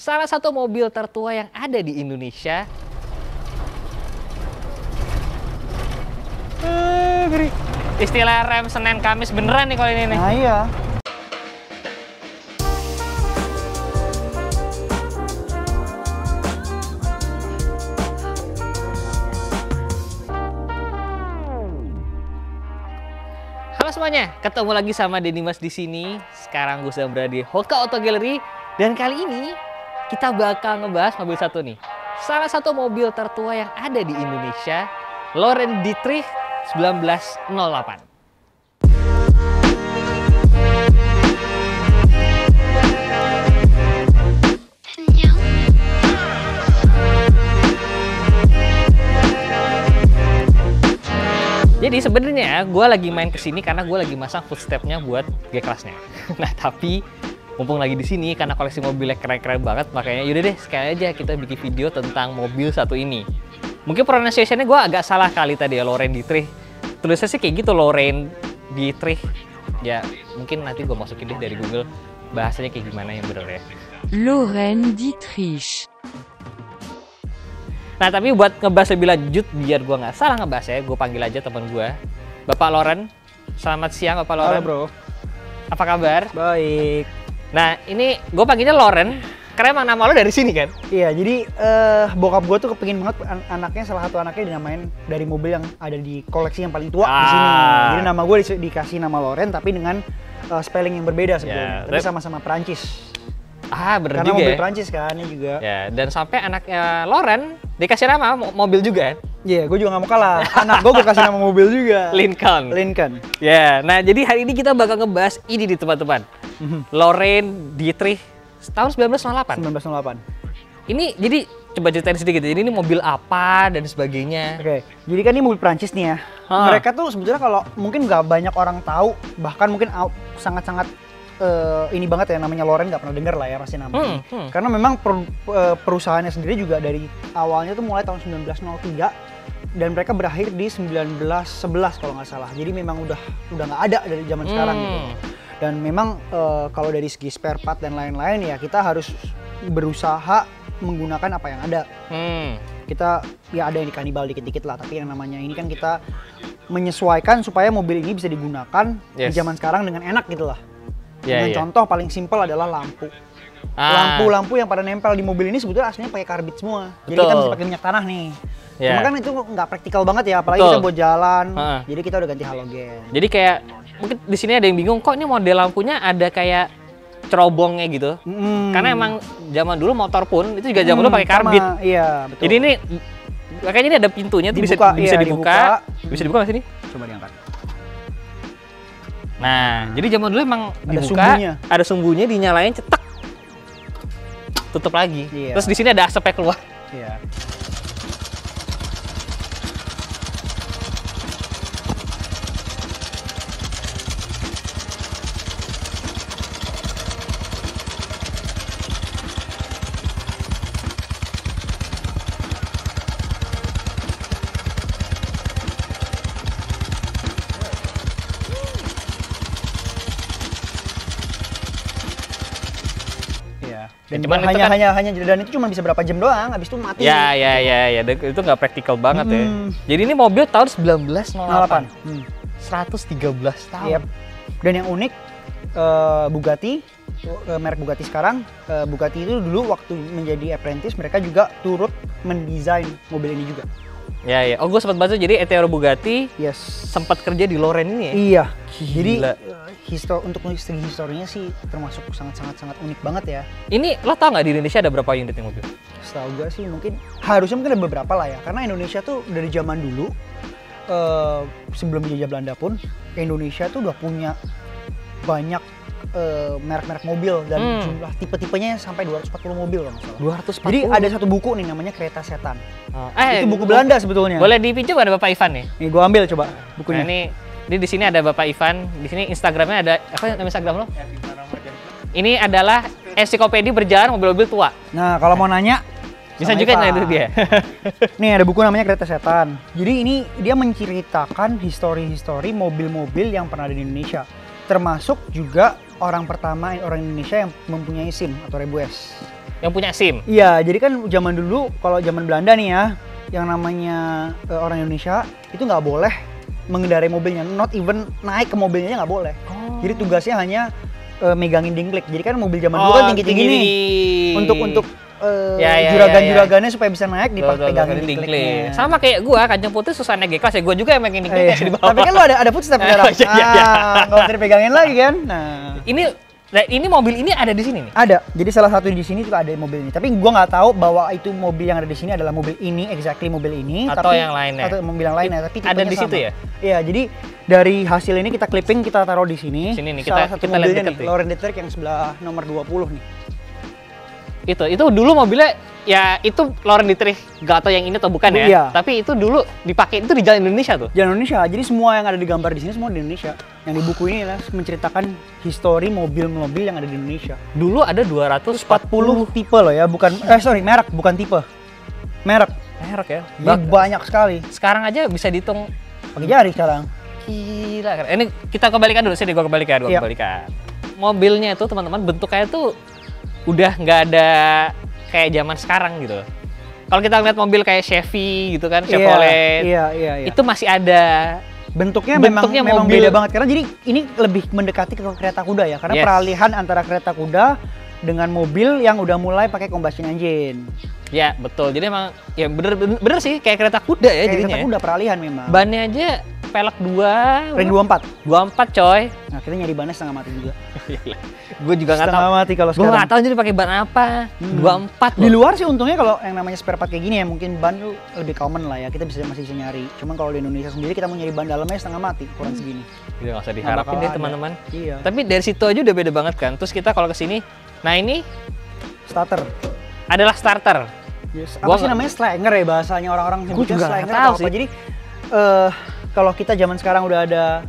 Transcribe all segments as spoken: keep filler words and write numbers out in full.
salah satu mobil tertua yang ada di Indonesia. Istilah rem Senin Kamis beneran nih kalau ini nih. Nah, iya. Semuanya, ketemu lagi sama Denimas di sini. Sekarang gue sudah berada di Hoka Auto Gallery dan kali ini kita bakal ngebahas mobil satu nih. Salah satu mobil tertua yang ada di Indonesia, Lorraine Dietrich seribu sembilan ratus nol delapan. Jadi sebenarnya gue lagi main kesini karena gue lagi masang footstepnya buat G-Classnya. Nah tapi mumpung lagi di sini karena koleksi mobilnya keren-keren banget, makanya yaudah deh sekali aja kita bikin video tentang mobil satu ini. Mungkin pronunciation-nya gue agak salah kali tadi ya, Lorraine Dietrich. Tulisnya sih kayak gitu, Lorraine Dietrich. Ya mungkin nanti gue masukin deh dari Google bahasanya kayak gimana yang bener ya. Lorraine Dietrich. Nah tapi buat ngebahas lebih lanjut biar gue nggak salah ngebahas ya, gue panggil aja teman gue, Bapak Loren. Selamat siang Bapak Loren. Halo bro. Apa kabar? Baik. Nah ini gue panggilnya Loren karena emang nama lo dari sini kan? Iya, jadi uh, bokap gue tuh kepingin banget an anaknya, salah satu anaknya dinamain dari mobil yang ada di koleksi yang paling tua ah. di sini. Jadi nama gue di dikasih nama Loren tapi dengan uh, spelling yang berbeda sebetulnya, yeah, tapi sama-sama Perancis. Ah, bener karena juga mobil ya? Perancis kan, ini juga. Ya, dan sampai anaknya Loren dikasih nama mobil juga kan? Iya, yeah, gue juga gak mau kalah. Anak gue gue kasih nama mobil juga. Lincoln. Lincoln. Ya, yeah. Nah jadi hari ini kita bakal ngebahas ini di teman-teman. Mm-hmm. Lorraine Dietrich tahun seribu sembilan ratus nol delapan. seribu sembilan ratus nol delapan. Ini jadi coba ceritain sedikit. Jadi ini mobil apa dan sebagainya. Oke, okay. Jadi kan ini mobil Perancis nih ya. Ha. Mereka tuh sebetulnya kalau mungkin gak banyak orang tahu, bahkan mungkin sangat-sangat Uh, ini banget ya, namanya Lorraine nggak pernah denger lah ya pasti namanya. Hmm, hmm. Karena memang per, uh, perusahaannya sendiri juga dari awalnya tuh mulai tahun seribu sembilan ratus nol tiga dan mereka berakhir di seribu sembilan ratus sebelas kalau nggak salah. Jadi memang udah udah nggak ada dari zaman hmm. sekarang gitu. Dan memang uh, kalau dari segi spare part dan lain-lain ya kita harus berusaha menggunakan apa yang ada. Hmm. Kita ya ada yang dikanibal dikit-dikit lah, tapi yang namanya ini kan kita menyesuaikan supaya mobil ini bisa digunakan yes. di zaman sekarang dengan enak gitu lah. Yeah, dengan yeah. contoh paling simpel adalah lampu. Lampu-lampu ah. yang pada nempel di mobil ini sebetulnya aslinya pakai karbit semua. Betul. Jadi kita mesti pakai minyak tanah nih. Yeah. Cuma kan itu nggak praktikal banget ya, apalagi Betul. kita buat jalan. Uh-huh. Jadi kita udah ganti halogen. Jadi kayak mungkin di sini ada yang bingung kok ini model lampunya ada kayak cerobongnya gitu. Mm. Karena emang zaman dulu motor pun itu juga zaman mm, dulu pakai karbit. Sama, iya, betul. Jadi ini kayaknya ini ada pintunya tuh dibuka, bisa, iya, bisa dibuka. dibuka. Bisa dibuka nggak sini? Coba diangkat. Nah, jadi zaman dulu emang ada dibuka, sumbunya. ada sumbunya dinyalain, cetek, tutup lagi. Iya. Terus di sini ada asapnya keluar. Iya. Dan cuman hanya kan, hanya hanya dan itu cuma bisa berapa jam doang, habis itu mati. Ya ya ya ya, itu nggak praktikal banget hmm. ya. Jadi ini mobil tahun seribu sembilan ratus nol delapan, hmm. seratus tiga belas tahun. Yep. Dan yang unik uh, Bugatti, uh, merek Bugatti sekarang, uh, Bugatti itu dulu waktu menjadi apprentice mereka juga turut mendesain mobil ini juga. Ya ya, oh gue sempat baca jadi Ettore Bugatti yes. sempat kerja di Lorraine ini ya. Iya. Gila. Jadi Histor untuk segi historinya sih termasuk sangat-sangat-sangat unik banget ya. Ini lo tau nggak di Indonesia ada berapa unit yang mobil? Setahu gue sih mungkin harusnya mungkin ada beberapa lah ya. Karena Indonesia tuh dari zaman dulu uh, sebelum dijajah Belanda pun Indonesia tuh udah punya banyak merek-merek uh, mobil dan hmm. jumlah tipe-tipenya sampai dua ratus empat puluh mobil kalau nggak salah. Jadi ada satu buku nih namanya Kereta Setan. Oh. Eh, itu buku Belanda sebetulnya. Boleh dipinjam ada Bapak Ivan nih? Nih gue ambil coba bukunya. Nah, ini Jadi di sini ada Bapak Ivan, di sini Instagramnya ada apa nama Instagram lo? Ini adalah ensiklopedia berjalan mobil-mobil tua. Nah kalau mau nanya bisa juga nanya itu dia. Nih ada buku namanya Kereta Setan. Jadi ini dia menceritakan histori-histori mobil-mobil yang pernah ada di Indonesia, termasuk juga orang pertama orang Indonesia yang mempunyai SIM atau rebu es. Yang punya SIM? Iya, jadi kan zaman dulu, kalau zaman Belanda nih ya, yang namanya e, orang Indonesia itu nggak boleh mengendarai mobilnya, not even naik ke mobilnya nggak boleh. Oh. Jadi tugasnya hanya e, megangin dingklik. Jadi kan mobil zaman oh, dulu kan tinggi-tinggi nih, untuk untuk e, ya, ya, juragan-juragannya ya, ya. supaya bisa naik dipakai megangin dingkliknya. Sama kayak gua, kanjeng putih susah naik G-Class ya, gua juga yang megangin dingklik di bawah. Tapi kan lu ada ada footstep sekarang. Ah, nggak usah dipegangin lagi kan. Nah, ini. Nah, ini mobil ini ada di sini nih? Ada. Jadi salah satu di sini juga ada mobil ini. Tapi gua nggak tahu bahwa itu mobil yang ada di sini adalah mobil ini, exactly mobil ini. Atau tapi, yang lainnya. Atau mobil yang lainnya. Tapi ada di situ sama. ya? Iya. Jadi dari hasil ini kita clipping, kita taruh di sini. Sini nih. Salah kita, satu kita mobilnya nih, Lorraine Dietrich yang sebelah nomor dua puluh nih. Itu, itu dulu mobilnya ya itu Lorraine Dietrich. Gak tau yang ini atau bukan ya? Iya. Tapi itu dulu dipakai itu di Jalan Indonesia tuh. Jalan Indonesia. Jadi semua yang ada di gambar di sini semua di Indonesia. Yang di buku ini lah menceritakan histori mobil-mobil yang ada di Indonesia. Dulu ada dua ratus empat puluh tipe loh ya, bukan eh sorry merek, bukan tipe. Merek, merek ya. Jadi banyak sekali. Sekarang aja bisa dihitung pakai jari sekarang. Gila kan. Ini kita kebalikan dulu, sini gua kebalikan, gua iya. kebalikan. Mobilnya itu teman-teman bentuknya tuh udah nggak ada kayak zaman sekarang gitu. Kalau kita lihat mobil kayak Syafi gitu kan, Chevrolet. Iya, iya, iya. Itu masih ada. Bentuknya, bentuknya memang, memang beda banget karena jadi ini lebih mendekati ke kereta kuda ya karena yes. peralihan antara kereta kuda dengan mobil yang udah mulai pakai combustion engine. Ya betul, jadi emang ya bener bener, bener sih kayak kereta kuda ya kayak jadinya. Kereta kuda peralihan memang. Bannya aja pelek dua. Ring dua puluh empat. dua puluh empat coy. Nah kita nyari bannya setengah mati juga. Gue juga nggak tahu. Setengah mati kalau sekarang. Gue nggak tahu jadi pakai ban apa. Hmm. dua puluh empat. Loh. Di luar sih untungnya kalau yang namanya spare part kayak gini ya mungkin ban lu lebih common lah ya. Kita bisa masih bisa nyari. Cuman kalau di Indonesia sendiri kita mau nyari ban dalamnya setengah mati kurang hmm. segini. Jadi nggak usah diharapin deh teman-teman. Iya. Tapi dari situ aja udah beda banget kan. Terus kita kalau ke sini, nah ini starter. Adalah starter. Yes. Apa sih namanya Slanger ya bahasanya orang-orang sebutnya Slanger atau apa? Jadi uh, kalau kita zaman sekarang udah ada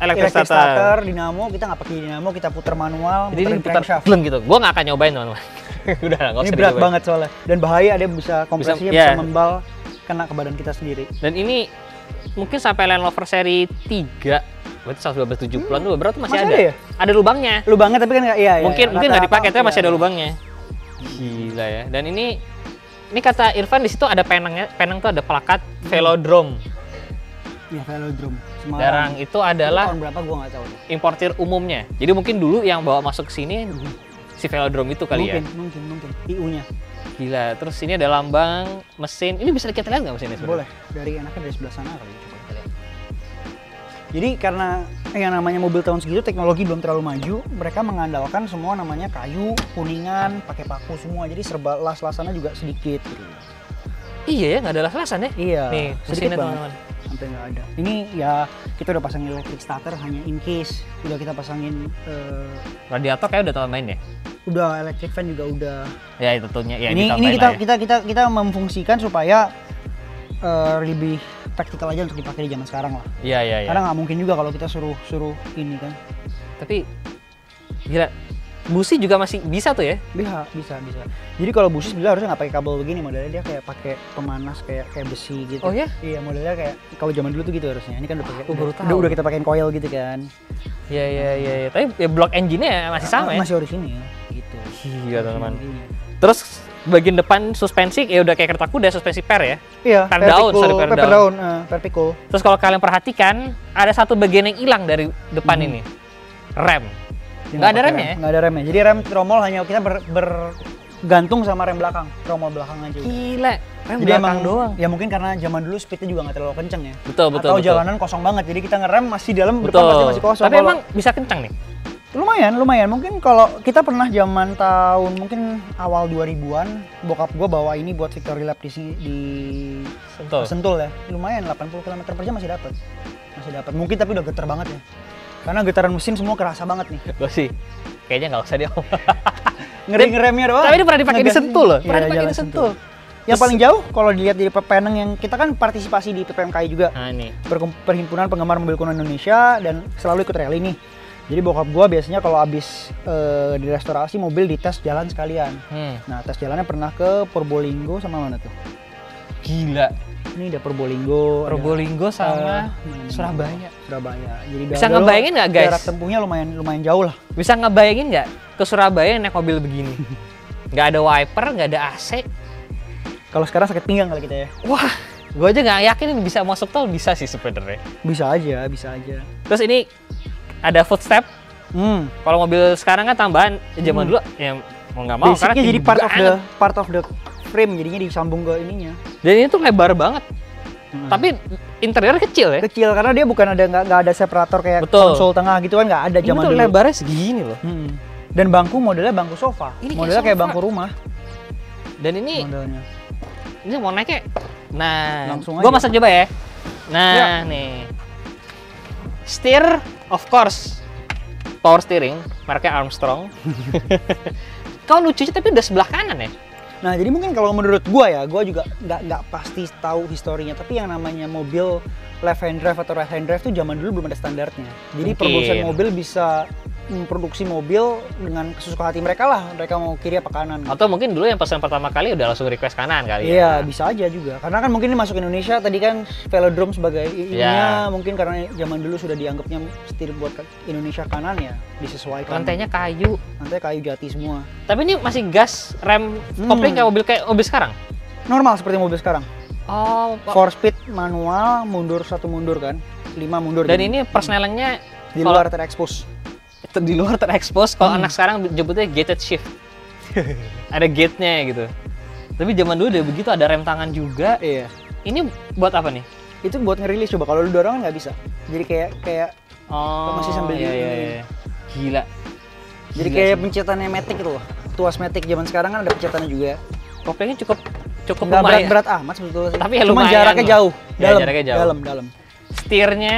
electric starter, starter dinamo, kita nggak pakai dinamo, kita putar manual, jadi putar film gitu. Gue nggak akan nyobain teman-teman. Udah nggak usah. Ini berat banget soalnya dan bahaya dia bisa kompresinya bisa, yeah. bisa membal kena ke badan kita sendiri. Dan ini mungkin sampai Land Rover seri tiga, berarti seratus dua belas tujuh puluhan hmm. tuh berat masih, masih ada. Ada, ya? Ada lubangnya. Lubangnya tapi kan nggak, iya, iya. Mungkin mungkin nggak dipakai, tapi masih ada lubangnya. Gila ya. Dan ini ini kata Irfan di situ ada penangnya, penang tuh ada plakat hmm. velodrome. Ya, velodrome. Semarang itu adalah tahun berapa gua nggak tahu. Importir umumnya. Jadi mungkin dulu yang bawa masuk ke sini si velodrome itu kali mungkin, ya. Mungkin, mungkin, mungkin. I U-nya. Gila. Terus ini ada lambang mesin. Ini bisa kita lihat nggak mesinnya sebenarnya? Boleh. Dari enaknya dari sebelah sana kali. Coba kita lihat. Jadi karena yang namanya mobil tahun segitu teknologi belum terlalu maju, mereka mengandalkan semua namanya kayu, kuningan, pakai paku semua. Jadi serba las-lasannya juga sedikit. Iya ya, nggak ada las-lasan ya? Iya. Nih, sedikit banget. Sampai nggak ada. Ini ya kita udah pasangin electric starter hanya in case. Udah kita pasangin uh, radiator kayak udah tambahin ya. Udah electric fan juga udah. Ya tentunya. Ya, ini ini kita, ya. kita kita kita memfungsikan supaya uh, lebih praktikal aja untuk dipakai di zaman sekarang lah. Iya iya. Ya. Karena nggak mungkin juga kalau kita suruh suruh ini kan. Tapi gila. Busi juga masih bisa tuh ya? Bisa, bisa, bisa. Jadi kalau busi sebenarnya harusnya nggak pakai kabel begini, modelnya dia kayak pakai pemanas kayak kayak besi gitu. Oh ya? Iya, modelnya kayak kalau zaman dulu tuh gitu harusnya. Ini kan udah pakai, oh, udah, udah, udah kita pakein coil gitu kan. Iya, iya, iya. Ya. Tapi ya, block engine-nya masih nah, sama masih ya? Masih orisinil, gitu. Iya, teman-teman. Terus bagian depan suspensi ya udah kayak kereta kuda suspensi per ya? Iya, per down, sorry per down. Per pico. Terus kalau kalian perhatikan ada satu bagian yang hilang dari depan hmm. ini, rem. Nggak ada remnya ya? Nggak ada remnya, jadi rem tromol hanya kita ber, bergantung sama rem belakang, tromol belakang aja. Gila, rem jadi belakang emang, doang. Ya mungkin karena zaman dulu speednya juga nggak terlalu kenceng ya. Betul, betul, Atau betul. jalanan kosong banget, jadi kita ngerem masih dalam betul. depan pasti masih kosong. Tapi kalau emang bisa kenceng nih? Lumayan, lumayan. Mungkin kalau kita pernah zaman tahun mungkin awal dua ribuan, bokap gue bawa ini buat victory lap di, di Sentul. Sentul ya. Lumayan, delapan puluh kilometer per jam masih dapat, masih dapat. Mungkin tapi udah geter banget ya. Karena getaran mesin semua kerasa banget nih. Gue sih, kayaknya nggak usah dia ngeri-ngeremnya doang. Tapi ini pernah dipakai di Sentul loh. Pernah ya, dipakai di Sentul. Yang paling jauh kalau dilihat di Penang yang kita kan partisipasi di P P M K I juga. Nah, ini. Perhimpunan Penggemar Mobil Kuno Indonesia dan selalu ikut rally nih. Jadi bokap gua biasanya kalau abis uh, direstorasi mobil dites jalan sekalian. Hmm. Nah tes jalannya pernah ke Probolinggo sama mana tuh? Gila. Ini ada Probolinggo, Probolinggo ada, sama uh, Surabaya. Surabaya. Jadi bisa ngebayangin nggak guys? Jarak tempuhnya lumayan lumayan jauh lah. Bisa ngebayangin nggak ke Surabaya naik mobil begini? nggak ada wiper, nggak ada A C. Kalau sekarang sakit pinggang kali kita ya. Wah, gue aja nggak yakin bisa masuk tol. Bisa sih sebenarnya. Bisa aja, bisa aja. Terus ini ada footstep. Hmm. Kalau mobil sekarang kan tambahan zaman hmm. dulu ya mau nggak mau. Basicnya jadi part of the part of the frame, jadinya disambung ke ininya. Dan ini tuh lebar banget. Hmm. Tapi interior kecil ya? Kecil, karena dia bukan ada nggak ada separator kayak Betul. konsol tengah gitu kan, nggak ada zaman dulu. Ini tuh lebarnya segini loh. Hmm. Dan bangku modelnya bangku sofa, ini modelnya kayak, kayak bangku rumah. Dan ini modelnya. Ini mau naiknya, nah, langsung aja. Gua masak coba ya. Nah, ya. nih. Steer, of course. Power steering, mereknya Armstrong. Kau lucunya tapi udah sebelah kanan ya? Nah, jadi mungkin kalau menurut gua ya, gua juga nggak nggak pasti tahu historinya. Tapi yang namanya mobil left hand drive atau right hand drive tuh zaman dulu belum ada standarnya. Jadi mungkin produsen mobil bisa memproduksi mobil dengan kesukaan hati mereka lah. Mereka mau kiri apa kanan. Gitu. Atau mungkin dulu yang pesan pertama kali udah langsung request kanan kali. Iya, ya. bisa aja juga. Karena kan mungkin ini masuk Indonesia tadi kan velodrome sebagai ininya, ya. mungkin karena zaman dulu sudah dianggapnya setir buat Indonesia kanan ya, disesuaikan. Lantainya kayu. Lantai kayu jati semua. Tapi ini masih gas, rem, kopling hmm. kayak mobil kayak mobil sekarang. Normal seperti mobil sekarang. Oh, four speed manual, mundur satu mundur kan, lima mundur. Dan gini. ini persnelengnya di luar terekspos. Di luar terekspos, kalau hmm. anak sekarang jemputnya gated shift. Ada gate-nya gitu. Tapi zaman dulu udah begitu, ada rem tangan juga. Iya. Ini buat apa nih? Itu buat ngerilis coba, kalau lu dorong nggak bisa. Jadi kayak kayak oh, masih sambil iya, iya, iya. Gila. Jadi Gila kayak sih. pencetannya matic gitu loh. Tuas matic zaman sekarang kan ada pencetannya juga. Koplingnya cukup cukup nggak berat-berat amat sebetulnya. Tapi ya lumayan. Cuma jaraknya loh. jauh. Dalam, ya, jaraknya jauh. Dalam, dalam. Setirnya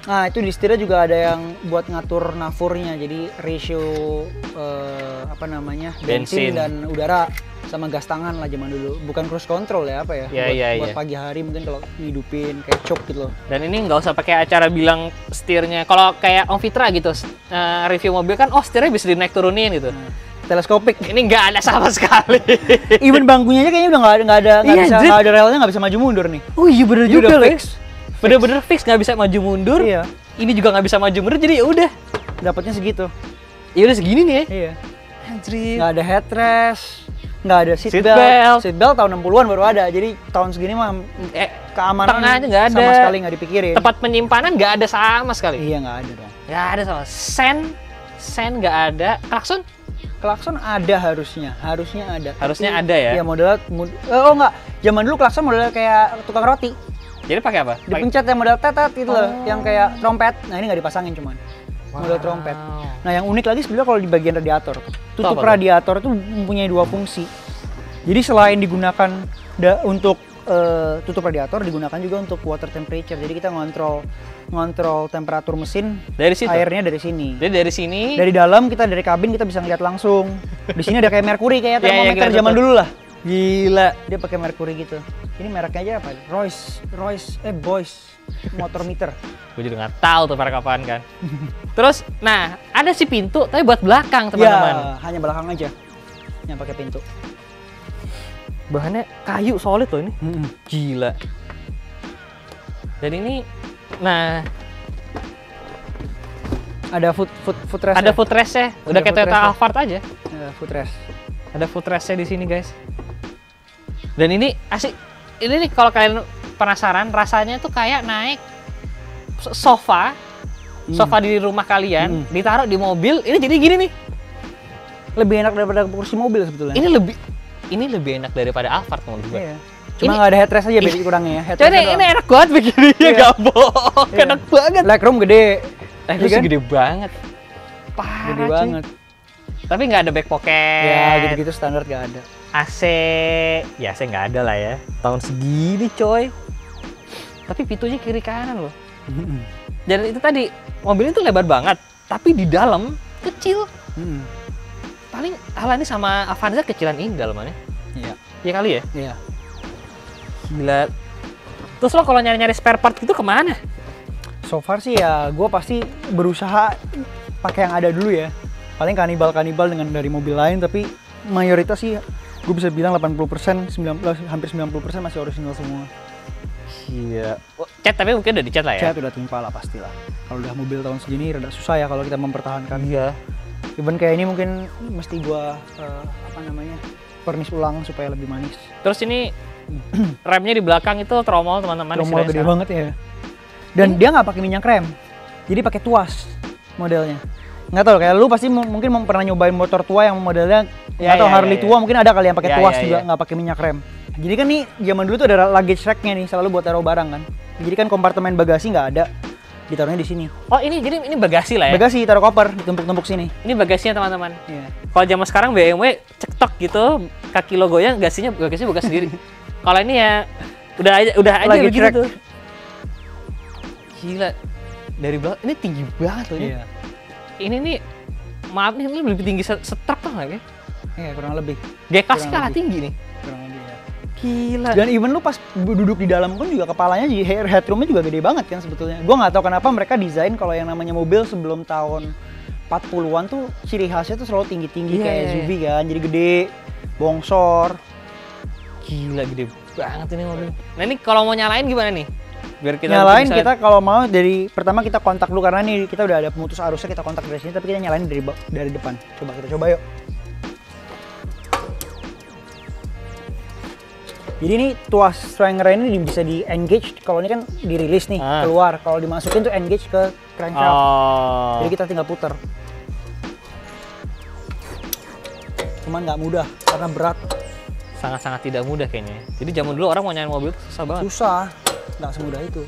Nah, itu di setirnya juga ada yang buat ngatur nafurnya, jadi ratio eh, apa namanya bensin, bensin dan udara sama gas tangan lah zaman dulu. Bukan cruise control ya apa ya? ya buat, ya, buat ya. pagi hari mungkin kalau hidupin kayak cop gitu loh. Dan ini nggak usah pakai acara bilang setirnya. Kalau kayak Om Fitra gitu uh, review mobil kan, oh setirnya bisa dinaik turunin gitu. Nah, teleskopik. Ini nggak ada sama sekali. Even bangkunya aja kayaknya udah nggak ada nggak ada nggak iya, bisa ada relnya, nggak bisa maju mundur nih. Oh iya bener ya, juga loh. Bener-bener fix, nggak bisa maju mundur. Iya. Ini juga nggak bisa maju mundur, jadi ya udah dapatnya segitu. Ya udah segini nih ya. Iya. Anjir. Nggak ada headrest, nggak ada seat, seat belt. belt. Seat belt tahun enam puluhan baru ada. Jadi tahun segini mah eh, keamanan tengahnya nggak ada. Sama sekali nggak dipikirin. Tempat penyimpanan nggak ada sama sekali. Iya nggak ada dong. Nggak ada sama. Sen, sen nggak ada. Klakson? Klakson ada harusnya, harusnya ada. Harusnya Tapi, ada ya. Iya modelnya, mod- oh nggak. Zaman dulu klakson modelnya kayak tukang roti. Jadi pakai apa? Dipencet yang model tetet gitu loh, oh. yang kayak trompet. Nah ini nggak dipasangin cuman, wow. model trompet. Nah yang unik lagi sebenarnya kalau di bagian radiator, tutup Tau radiator itu mempunyai dua fungsi. Jadi selain digunakan da untuk uh, tutup radiator, digunakan juga untuk water temperature. Jadi kita ngontrol ngontrol temperatur mesin dari situ? Airnya dari sini. Jadi dari sini? Dari dalam kita dari kabin kita bisa ngeliat langsung. Di sini ada kayak merkuri kayak termometer yeah, yeah, zaman dulu lah. Gila, dia pakai merkuri gitu. Ini mereknya aja apa? Royce, Royce, eh Boyce, motor meter. Gue juga nggak tahu tuh merek apaan kan. Terus, nah ada sih pintu, tapi buat belakang teman-teman. Ya, hanya belakang aja yang pakai pintu. Bahannya kayu solid loh ini. Mm-hmm. Gila. Dan ini, nah ada foot foot footrest. Ada footrestnya, udah kayak Toyota Alphard aja. Ada footrest. Ada footrestnya di sini guys. Dan ini asik, ini nih kalau kalian penasaran rasanya tuh kayak naik sofa, hmm. sofa di rumah kalian, hmm. ditaruh di mobil, ini jadi gini nih. Lebih enak daripada kursi mobil sebetulnya. Ini lebih, ini lebih enak daripada Alphard menurut gue. Iya. Cuma nggak ada headrest aja beda kurangnya ya. Headrest ini, ini enak banget begini ya, nggak bohong, iya. enak banget. Legroom gede, legroom kan? gede banget, parah gede banget. Tapi nggak ada back pocket. Ya gitu-gitu standar nggak ada. A C, ya A C nggak ada lah ya, tahun segini coy. Tapi pintunya kiri kanan loh. Mm-hmm. Dan itu tadi, mobilnya tuh lebar banget, tapi di dalam kecil. Mm-hmm. Paling ala ini sama Avanza kecilan ini dalamannya. Iya. Iya kali ya? Iya. Gila. Terus lo kalau nyari-nyari spare part gitu kemana? So far sih ya, gue pasti berusaha pakai yang ada dulu ya. Paling kanibal-kanibal dengan dari mobil lain, tapi mayoritas sih gue bisa bilang delapan puluh persen, hampir sembilan puluh persen masih original semua. Iya. Cat tapi mungkin udah dicat lah ya? Cat udah tumpah lah pastilah. Kalau udah mobil tahun segini rada susah ya kalau kita mempertahankan. Iya. Even kayak ini mungkin mesti gua uh, apa namanya pernis ulang supaya lebih manis. Terus ini remnya di belakang itu tromol teman-teman. Tromol gede banget ya. Dan hmm. dia nggak pakai minyak rem, jadi pakai tuas modelnya. Nggak tahu kayak lu pasti mungkin mau pernah nyobain motor tua yang modelnya ya, atau ya, Harley ya, tua ya. Mungkin ada kali yang pakai ya, tuas ya, juga nggak ya. pakai minyak rem. Jadi kan nih zaman dulu tuh ada luggage racknya nih selalu buat taruh barang kan. Jadi kan kompartemen bagasi nggak ada. Ditaruhnya di sini. Oh ini jadi ini bagasi lah ya? Bagasi, taruh koper, ditumpuk-tumpuk sini. Ini bagasinya teman-teman. Iya. Kalau zaman sekarang B M W cetok gitu, kaki logonya gasinya bagasinya buka sendiri. Kalau ini ya udah aja udah aja lagi begitu tuh. Gila. Dari belakang ini tinggi banget loh ini. Iya. Ini nih maaf nih ini lebih tinggi setruk tuh nggak ya? Iya kurang lebih. G-Class kalah tinggi nih. Kurang lebih ya. Gila. Dan even lu pas duduk di dalam pun juga kepalanya jadi headroomnya juga gede banget kan sebetulnya. Gua nggak tahu kenapa mereka desain kalau yang namanya mobil sebelum tahun empat puluhan tuh ciri khasnya tuh selalu tinggi-tinggi yeah, kayak S U V kan. Jadi gede, bongsor. Gila gede banget ini mobil. Nah ini kalau mau nyalain gimana nih? Biar kita nyalain bisa... kita kalau mau dari pertama kita kontak dulu karena nih kita udah ada pemutus arusnya kita kontak dari sini tapi kita nyalain dari dari depan. Coba kita coba yuk. Jadi ini tuas swanger ini bisa di engage, kalau ini kan dirilis nih ah. keluar, kalau dimasukin tuh engage ke crankshaft. Oh. Jadi kita tinggal puter. Cuman nggak mudah karena berat. Sangat-sangat tidak mudah kayaknya. Jadi zaman dulu orang mau nyalain mobil itu susah banget. Susah, nggak semudah itu.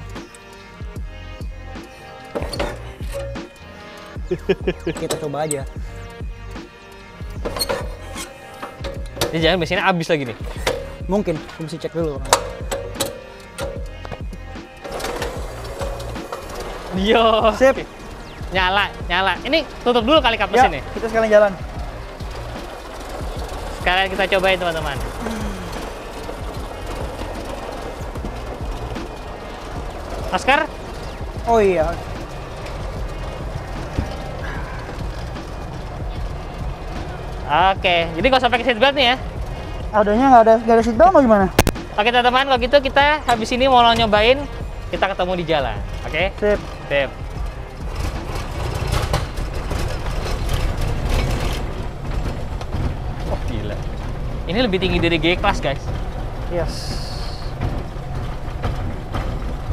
Kita coba aja. Ini jangan mesinnya habis lagi nih. Mungkin, aku mesti cek dulu. Yo, sip. Nyala, nyala. Ini tutup dulu kali kap mesinnya. Kita sekalian jalan. Sekalian kita cobain teman-teman. Masker? Oh iya. Oke, jadi kalau sampai ke seatbelt nih ya. Adanya nggak ada nggak ada seatbelt atau gimana? Oke teman-teman, kalau gitu kita habis ini mau nyobain, kita ketemu di jalan, oke? Sip. Sip. Oh gila. Ini lebih tinggi dari G-Class guys. Yes.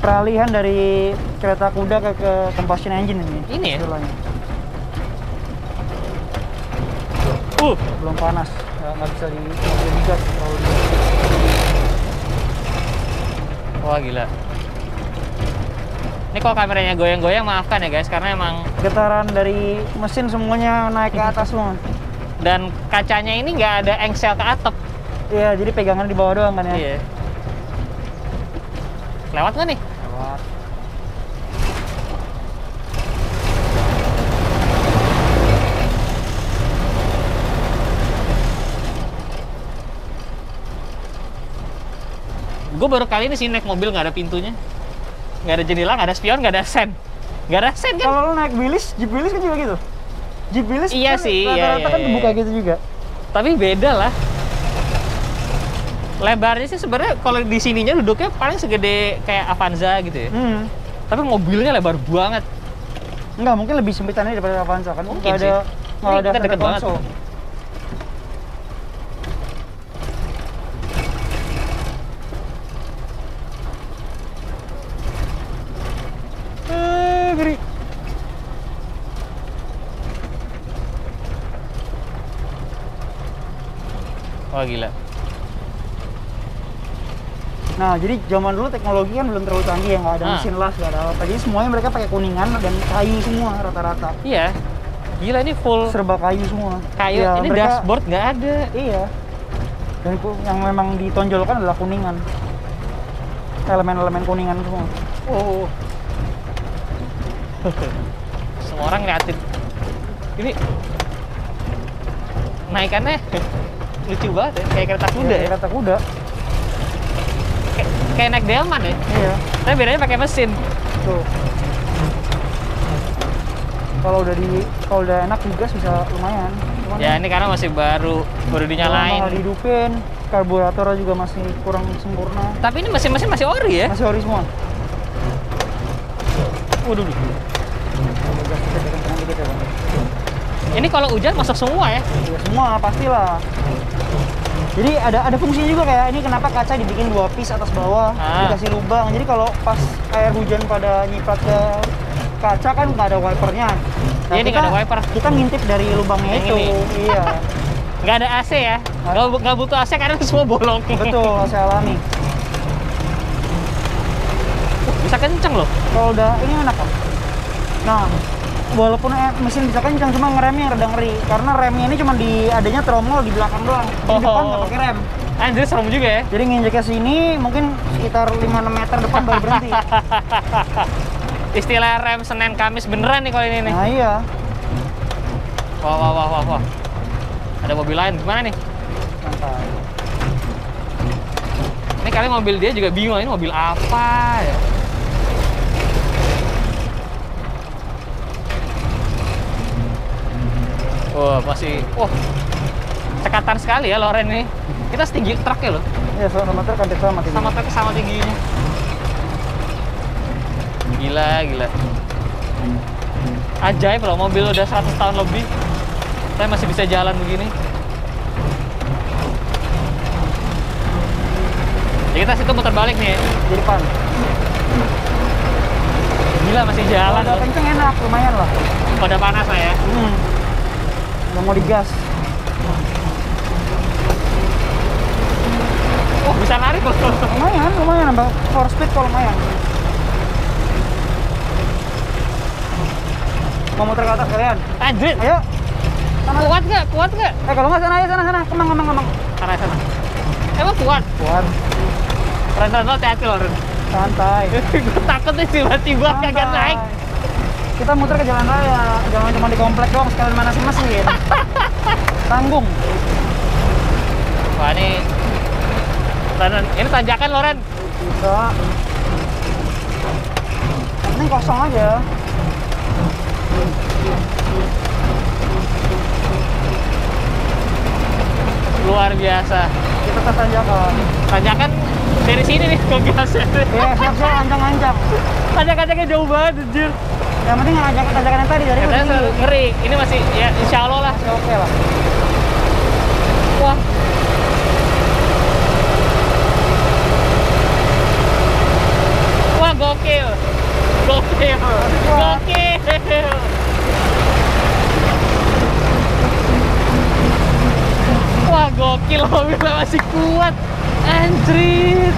Peralihan dari kereta kuda ke, ke combustion engine ini. Ini ya? Jolanya. Uh. Belum panas. Nggak bisa di digas kalau di wah gila ini kalau kameranya goyang-goyang maafkan ya guys karena emang getaran dari mesin semuanya naik ke atas semua dan kacanya ini nggak ada engsel ke atap iya jadi pegangan di bawah doang kan ya iya. Lewat nggak nih? Lewat gue baru kali ini sih naik mobil nggak ada pintunya, nggak ada jendela, nggak ada spion, nggak ada sen, nggak ada sen kan? Kalau lo naik bilis, jeep bilis kan juga gitu, jeep bilis iya kan sih, rata-rata iya, kan dibuka iya, iya. gitu juga. Tapi beda lah. Lebarnya sih sebenarnya kalau di sininya duduknya paling segede kayak Avanza gitu ya. Hmm. Tapi mobilnya lebar banget. Nggak mungkin lebih sempitannya daripada Avanza kan? Mungkin gak sih. Ada, nggak ada kita deket banget. Wah gila. Nah jadi zaman dulu teknologi kan belum terlalu canggih ya nggak ada ah. mesin las nggak ada apa. Jadi semuanya mereka pakai kuningan dan kayu semua rata-rata. Iya. Gila ini full serba kayu semua. Kayu. Ya, ini mereka, dashboard nggak ada. Iya. Dan yang memang ditonjolkan adalah kuningan. Elemen-elemen kuningan semua. Oh. Semua orang ngeliatin. Ini naikannya. Lucu banget ya, kayak kereta kuda ya, ya. Kereta kuda Kay kayak naik delman ya? Iya tapi bedanya pakai mesin tuh kalau udah di, kalau udah enak digas bisa lumayan cuman ya ini karena masih baru, baru dinyalain malah dihidupin, karburatornya juga masih kurang sempurna tapi ini mesin-mesin masih ori ya? Masih ori semua waduh, waduh. Kalau gas kita kencang dikit ya bang Ini kalau hujan masuk semua ya? Ya semua, pastilah. Jadi ada ada fungsinya juga, kayak ini kenapa kaca dibikin dua piece atas bawah, ah. dikasih lubang. Jadi kalau pas air hujan pada nyiprat ke kaca kan nggak ada wipernya. Nah, iya, nggak ada wiper. Kita ngintip dari lubangnya yang itu. Ini. Iya. Nggak ada A C ya? Nggak butuh A C karena semua bolong. Betul, A C alami. Bisa kenceng loh. Kalau udah ini enak kan? Nah, walaupun mesin bisa kencang, cuma ngeremnya rada ngeri. Karena remnya ini cuma di adanya tromol di belakang doang. Di oh. depan nggak pakai rem. Anjir, serem juga ya? Jadi nginjeknya sini mungkin sekitar lima sampai enam meter depan baru berhenti. Istilah rem Senin Kamis beneran nih kalau ini nih. Nah iya. Wah wah wah wah wah. Ada mobil lain gimana nih? Santai. Ini kali mobil dia juga bingung, ini mobil apa ya? Wah, masih, wah, cekatan sekali ya Loren ini. Kita setinggi truk ya loh. Iya, sama truk ada sama tinggi. Sama truk sama tingginya. Gila, gila. Ajaib loh, mobil udah seratus tahun lebih. Saya masih bisa jalan begini. Jadi kita situ muter balik nih ya. Di depan. Gila, masih jalan. Udah kenceng enak, lumayan lah. Pada panas lah ya. Hmm. Nggak mau digas. Oh, bisa narik loh. Lumayan, lumayan nambah four speed kalau lumayan. Mau muter ke atas kalian? Anjir. Ayo. Sana kuat nggak? Kuat nggak? Eh, kalau nggak sana aja, sana, sana. Kemang, kemang, kemang. Sana, sana. Emang kuat? Kuat. Keren-keren lo, hati-hati loh, Ren. Santai. Gue takut nih tiba-tiba kagak naik. Kita muter ke jalan raya, jangan cuma di komplek doang, sekalian manasin-manasin. Tanggung. Wah, ini... ini tanjakan, Loren. Bisa. Ini kosong aja. Luar biasa. Kita ke tanjakan. Tanjakan dari sini nih, kok biasa. Iya, siap-siap anjang-anjang. Tanjakan-tanjakan jauh banget, anjir. Yang penting ngajak-ngajakan yang tadi dari selalu ngeri. Ini masih ya insya Allah lah. Ya, oke okay lah. Wah. Wah, gokil. Gokil. Gokil. Wah, gokil. Mobilnya masih kuat. Anjrit.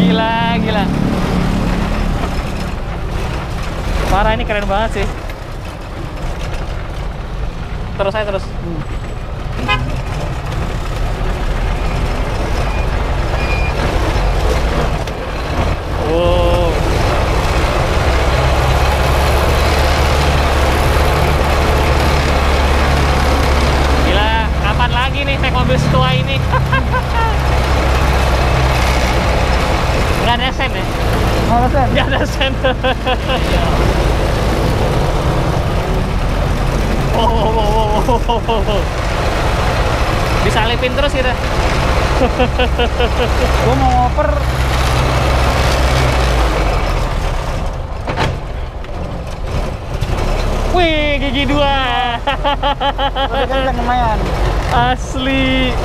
Gila, gila. Parah, ini keren banget sih. Terus aja terus. Hmm. Wow. Gila, kapan lagi nih naik mobil setua ini? Nggak ada sen ya? Nggak ada sen. Oh, oh, oh, oh, oh, oh. Disalipin terus kita. Gue mau over. Wih, gigi dua. Lumayan. Asli.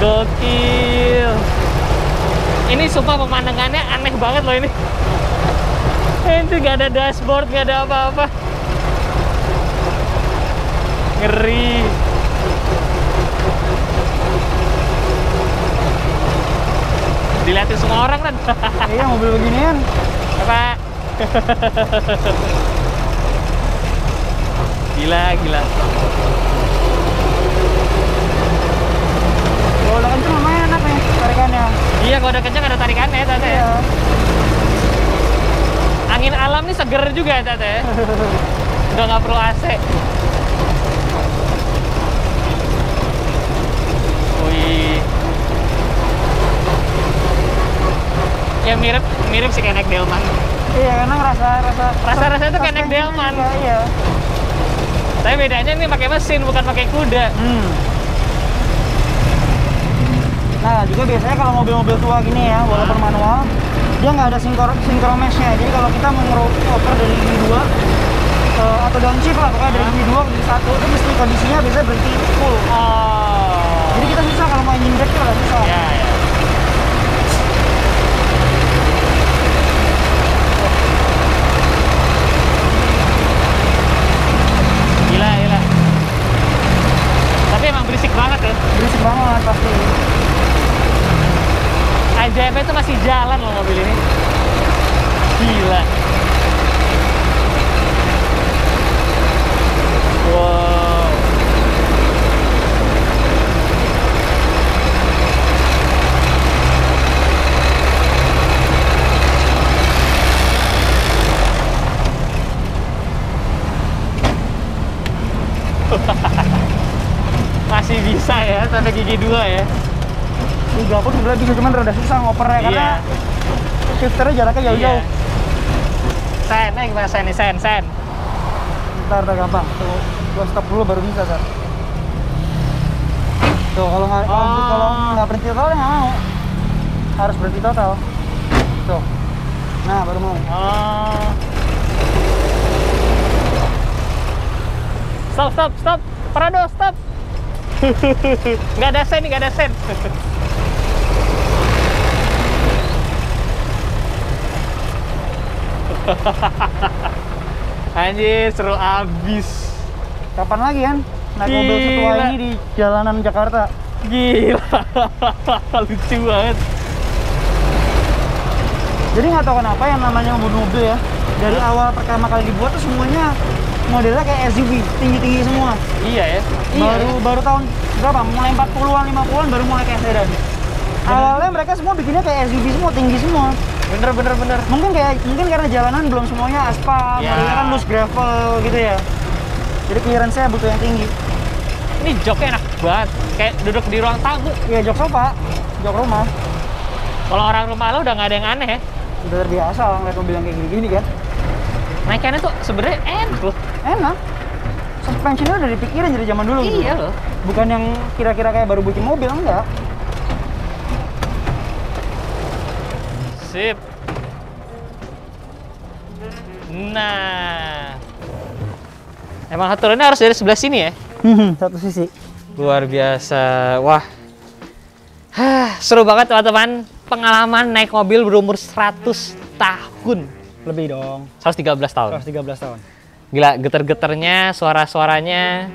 Gokil. Ini sumpah pemandangannya aneh banget loh ini. Itu nggak ada dashboard, nggak ada apa-apa. Ngeri. Dilihatin semua orang kan? Iya, mobil beginian. Apa? Gila, gila. Kalau udah kenceng lumayan apa ya tarikannya? Iya, kalau udah kenceng ada tarikannya ya, Tante. Iya. Angin alam nih seger juga, Tante. Udah nggak perlu A C. Wih. Ya mirip, mirip sih kayak naik delman. Iya, karena rasa rasa rasa rasa itu kayak naik delman. Juga, iya. Tapi bedanya ini pakai mesin, bukan pakai kuda. Hmm. Nah, juga biasanya kalau mobil-mobil tua gini ya, walaupun manual, dia nggak ada synchromesh-nya. Jadi kalau kita mau ngeroper dari gigi dua uh, atau downshift lah, pokoknya dari gigi dua ke gigi satu itu mesti kondisinya biasa berhenti full. Oh. Jadi kita susah kalau mau engine brake itu agak susah. Yeah, yeah. Gila, gila. Tapi emang berisik banget ya? Berisik banget pasti. Ajaibnya itu masih jalan loh mobil ini. Gila. Wow. Masih bisa ya sampai gigi dua ya. Tiga pun sebenarnya bisa, cuman rada susah ngopernya karena yeah. shifternya jaraknya jauh-jauh. Yeah. Sen, eh gimana sen nih? Sen, sen. Ntar udah gampang. Tuh, gua stop dulu baru bisa, Sen. Tuh, kalau nggak oh. berhenti total ya nggak mau. Harus berhenti total. Tuh. Nah, baru mau. Oh. Stop, stop, stop. Parado, stop. Nggak ada sen nih, nggak ada sen. Anjir, seru abis. Kapan lagi kan naik Gila. mobil setua ini di jalanan Jakarta? Gila, lucu banget. Jadi nggak tahu kenapa yang namanya mobil-mobil ya, dari awal pertama kali dibuat tuh semuanya modelnya kayak S U V, tinggi-tinggi semua. Iya ya. Baru iya. baru tahun berapa? Mulai empat puluhan, lima puluhan baru mulai kayak sedan. Awalnya mereka semua bikinnya kayak S U V semua, tinggi semua. Bener bener bener. Mungkin kayak mungkin karena jalanan belum semuanya aspal, yeah. karena kan loose gravel gitu ya. Jadi clearance-nya butuh yang tinggi. Ini joknya enak banget. Kayak duduk di ruang tamu. Iya, jok sofa, jok rumah. Kalau orang rumah lo udah nggak ada yang aneh ya. Udah terbiasa orang lihat mobil yang kayak gini-gini kan. Naikannya tuh sebenarnya enak loh. Enak. Suspensinya udah dipikirin dari zaman dulu. Iya gitu. Loh. Bukan yang kira-kira kayak baru bikin mobil, enggak. Sip. Nah, emang aturannya harus dari sebelah sini ya? Satu sisi. Luar biasa. Wah, seru banget teman-teman. Pengalaman naik mobil berumur seratus tahun. Lebih dong. seratus tiga belas tahun. seratus tiga belas tahun. Gila, geter-geternya, suara-suaranya.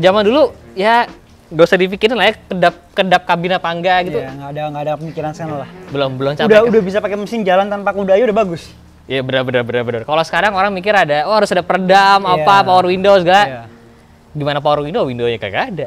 Zaman dulu ya. Gak usah dipikirin lah ya, kedap, kedap kabin apa enggak gitu. Iya, gak ada, gak ada pemikiran sana lah. Belum, belum capek. Udah, udah bisa pakai mesin jalan tanpa kuda aja udah bagus. Iya, benar benar benar benar. Kalau sekarang orang mikir ada, oh harus ada peredam, yeah. apa, power window segala. Yeah. Gimana power window, windownya kagak ada.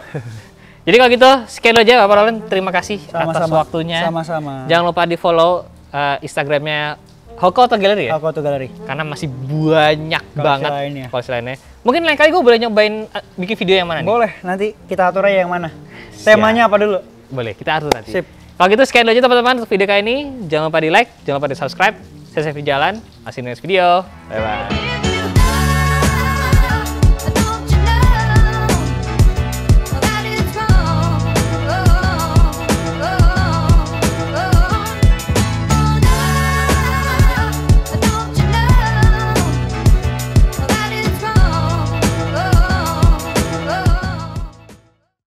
Jadi kalau gitu, sekian aja Bapak Loren. Terima kasih Sama -sama. atas waktunya. Sama-sama. Jangan lupa di follow uh, Instagramnya Hoka Auto Gallery ya? Hoka Auto Gallery. Karena masih banyak kalo banget polisi lainnya. Mungkin lain kali gue boleh nyobain uh, bikin video yang mana nih? Boleh, nanti kita atur aja yang mana. Siap. Temanya apa dulu? Boleh, kita atur nanti. Sip. Kalau gitu sekian dulu aja teman-teman untuk video kali ini. Jangan lupa di like, jangan lupa di subscribe. Saya Syafi jalan, masih next video. Bye-bye.